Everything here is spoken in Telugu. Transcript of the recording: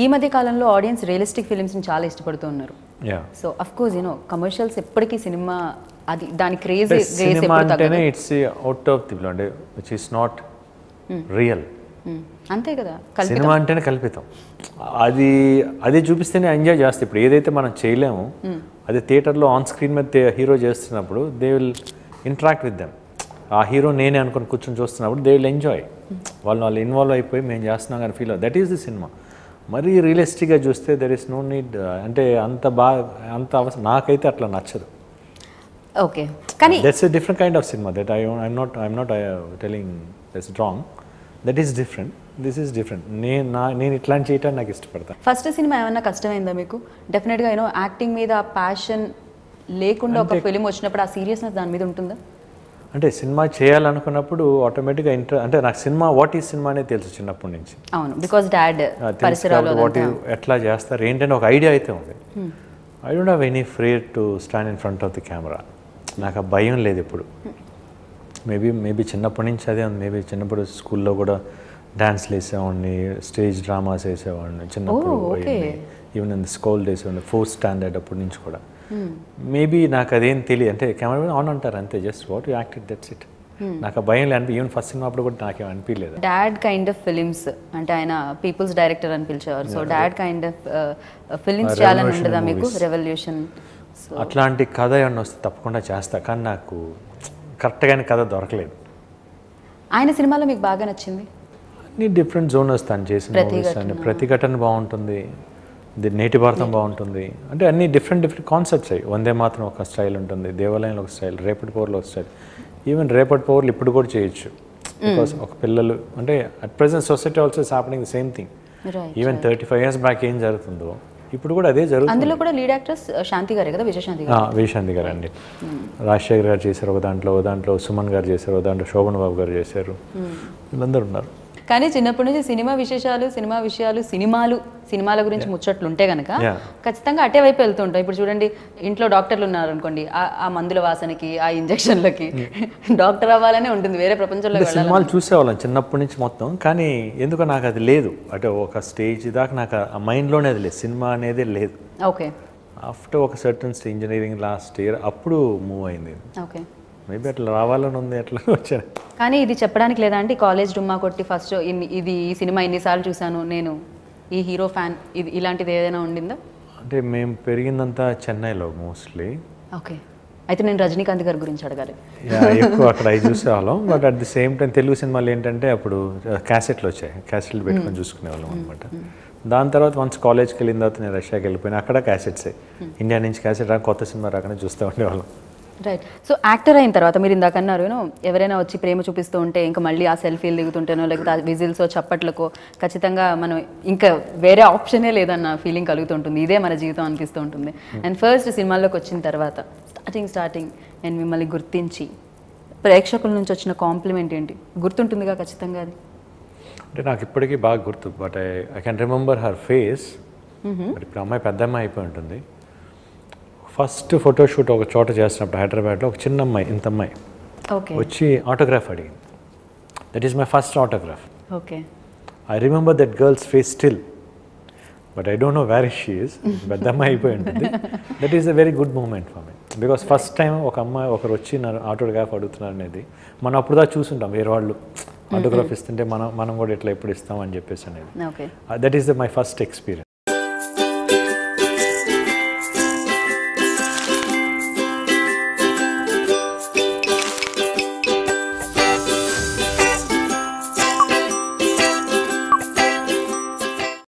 ఈ మధ్య కాలంలో ఆడియన్స్ రియలిస్టిక్ ఫిల్మ్స్ ని చాలా ఇష్టపడుతున్నారు. So of course you know commercials ఎప్పటికీ సినిమా అది దాని క్రేజ్ రేస్ ఎప్పుడు తగ్గదు. It's out of the blue which is not real. అంతే కదా, సినిమా అంటేనే కల్పితం. అది అది చూపిస్తేనే ఎంజాయ్ చేస్తే, ఇప్పుడు ఏదైతే మనం చేయలేము అది థియేటర్లో ఆన్ స్క్రీన్ మీద హీరో చేస్తున్నప్పుడు they will interact with them. ఆ హీరో నేనే అనుకుని కూర్చొని చూస్తున్నప్పుడు దే విల్ ఎంజాయ్, వాళ్ళు ఇన్వాల్వ్ అయిపోయి మేము చేస్తున్నాం కానీ ఫీల్ అవుతుంది. That is the cinema. మరీ రియలిస్టిక్గా చూస్తే దెర్ ఈస్ నో నీడ్, అంటే అంత బాగా అంత అవసరం నాకైతే అట్లా నచ్చదు. ఓకే, కానీ that's a different kind of cinema. That I'm not telling that's wrong. That is different. This is different. నేను ఇట్లాంటి చేయటం నాకు ఇష్టపడతాను. ఫస్ట్ సినిమా ఏమన్నా కష్టమైందా మీకు? డెఫినెట్గా యూనో యాక్టింగ్ మీద ప్యాషన్ లేకుండా ఒక ఫిలిం వచ్చినప్పుడు ఆ సీరియస్నెస్ దాని మీద ఉంటుందా? అంటే సినిమా చేయాలనుకున్నప్పుడు ఆటోమేటిక్గా అంటే నాకు సినిమా వాట్ ఈజ్ సినిమా అనేది తెలుసు చిన్నప్పటి నుంచి. అవును, బికాజ్ డాడ్ పరిసరాలు వాట్ ఎట్లా చేస్తారు ఏంటంటే ఒక ఐడియా అయితే ఉంది. I don't have any fear to stand in front of the camera. నాకు ఆ భయం లేదు ఇప్పుడు. మేబీ చిన్నప్పటి నుంచి అదే ఉంది. మేబీ చిన్నప్పుడు స్కూల్లో కూడా డ్యాన్స్లు వేసేవాడిని, స్టేజ్ డ్రామాస్ వేసేవాడిని చిన్నప్పుడు, ఈవెన్ ఇన్ స్కూల్ వేసేవాడిని ఫోర్త్ స్టాండర్డ్ అప్పటి నుంచి కూడా. మేబీ నాకు అదేం తెలియదు, అంటే కెమెరా ఆన్ అంటారు అంతే, just what you acted that's it. నాకు ఆ భయం లేదు. ఈవెన్ ఫస్ట్ సినిమా అప్పుడు కూడా నాకేం అనిపించలేదు. డాడ్ కైండ్ ఆఫ్ ఫిలిమ్స్ అంటే ఆయన పీపుల్స్ డైరెక్టర్ అని పిలిచేవారు. So that kind of films చేయాలని ఉండదా మీకు? రెవల్యూషన్ అట్లాంటి కథ ఏమన్నా వస్తే తప్పకుండా చేస్తా, కానీ నాకు కరెక్ట్గానే కథ దొరకలేదు. ఆయన సినిమాలో మీకు బాగా నచ్చింది? అన్ని డిఫరెంట్ జోనర్స్ తను చేసిన ప్రతి ఘటన బాగుంటుంది. నేటి భారతం బాగుంటుంది, అంటే అన్ని డిఫరెంట్ డిఫరెంట్ కాన్సెప్ట్స్ అయ్యి. వందే మాత్రం ఒక స్టైల్ ఉంటుంది, దేవాలయంలో ఒక స్టైల్, రేపటి పవర్లో ఒక స్టైల్. ఈవెన్ రేపటి పవర్లు ఇప్పుడు కూడా చేయొచ్చు, బికాస్ ఒక పిల్లలు అంటే at present society also is happening the same thing. Even 35 years back ఏం జరుగుతుందో ఇప్పుడు కూడా అదే జరుగుతుంది. అందులో కూడా లీడ్ యాక్ట్రెస్ శాంతి గారే కదా, విజయశాంతి గారు అండి. రాజశేఖర్ గారు చేశారు ఒక దాంట్లో, సుమన్ గారు చేశారు, శోభన్ బాబు గారు చేశారు, వీళ్ళందరూ ఉన్నారు. కానీ చిన్నప్పటి నుంచి సినిమా విశేషాలు, సినిమా విషయాలు, సినిమాల గురించి ముచ్చట్లు ఉంటే కనుక ఖచ్చితంగా అటే వైపు వెళ్తుంటాం. ఇప్పుడు చూడండి, ఇంట్లో డాక్టర్లు ఉన్నారు అనుకోండి, ఆ మందుల వాసనకి, ఆ ఇంజక్షన్లకి డాక్టర్ అవ్వాలనే ఉంటుంది. వేరే ప్రపంచంలో సినిమాలు చూసేవాళ్ళం చిన్నప్పటి నుంచి మొత్తం, కానీ ఎందుకో నాకు అది లేదు. అంటే ఒక స్టేజ్ దాకా నాకు ఆ మైండ్లోనే అది లేదు, సినిమా అనేది లేదు. ఓకే, ఆఫ్టర్ ఒక సర్టన్ ఇంజనీరింగ్ లాస్ట్ ఇయర్ అప్పుడు మూవ్ అయింది. ఓకే, మేబీ అట్లా రావాలని ఉంది, అట్లా వచ్చాను. కానీ ఇది చెప్పడానికి లేదా అంటే కాలేజ్ డుమ్మా కొట్టి ఫస్ట్ ఇది ఈ సినిమా ఎన్నిసార్లు చూశాను నేను, ఈ హీరో ఫ్యాన్, ఇది ఇలాంటిది ఏదైనా ఉండిందా? అంటే మేము పెరిగిందంతా చెన్నైలో మోస్ట్లీ. ఓకే, అయితే నేను రజనీకాంత్ గారి గురించి అడగాలి. ఎక్కువ అక్కడ అవి చూసేవాళ్ళం. But at the same time Telugu సినిమాలు ఏంటంటే అప్పుడు క్యాసెట్లు వచ్చాయి, క్యాసెట్లు పెట్టుకొని చూసుకునేవాళ్ళం అనమాట. దాని తర్వాత వన్స్ కాలేజ్కి వెళ్ళిన తర్వాత నేను రష్యాకి వెళ్ళిపోయినా, అక్కడ క్యాసెట్సే, ఇండియా నుంచి క్యాసెట్ రాక కొత్త సినిమా రాకనే చూస్తూ ఉండేవాళ్ళం. రైట్. సో యాక్టర్ అయిన తర్వాత మీరు ఇందాక అన్నారు ఎవరైనా వచ్చి ప్రేమ చూపిస్తూ ఉంటే ఇంకా మళ్ళీ ఆ సెల్ఫీలు దిగుతుంటేనో లేకపోతే విజిల్సో చప్పట్లకో ఖచ్చితంగా మనం ఇంకా వేరే ఆప్షనే లేదన్న ఫీలింగ్ కలుగుతుంటుంది. ఇదే మన జీవితం అనిపిస్తూ ఉంటుంది. అండ్ ఫస్ట్ సినిమాల్లోకి వచ్చిన తర్వాత స్టార్టింగ్ నేను మిమ్మల్ని గుర్తించి ప్రేక్షకుల నుంచి వచ్చిన కాంప్లిమెంట్ ఏంటి? గుర్తుంటుందిగా ఖచ్చితంగా అది? అంటే నాకు ఇప్పటికీ బాగా గుర్తు, but I can remember her face. ఇప్పుడు అమ్మాయి పెద్ద అమ్మాయి అయిపోయి ఉంటుంది. ఫస్ట్ ఫోటోషూట్ ఒక చోట చేసినప్పుడు హైదరాబాద్లో ఒక చిన్న అమ్మాయి, ఇంత అమ్మాయి వచ్చి ఆటోగ్రాఫ్ అడిగింది. That is my first autograph. Okay, I remember that girl's face still, but I don't know where she is. పెద్ద అమ్మాయి అయిపోయి ఉంటుంది. That is a very good moment for me, because first time ఒక అమ్మాయి ఒకరు వచ్చి నా ఆటోగ్రాఫ్ అడుగుతున్నారు అనేది. మనం అప్పుడుదా చూసుంటాం వేరే వాళ్ళు ఆటోగ్రాఫ్ ఇస్తుంటే మనం కూడా ఇట్లా ఎప్పుడు ఇస్తామని చెప్పేసి అనేది. That is my first experience.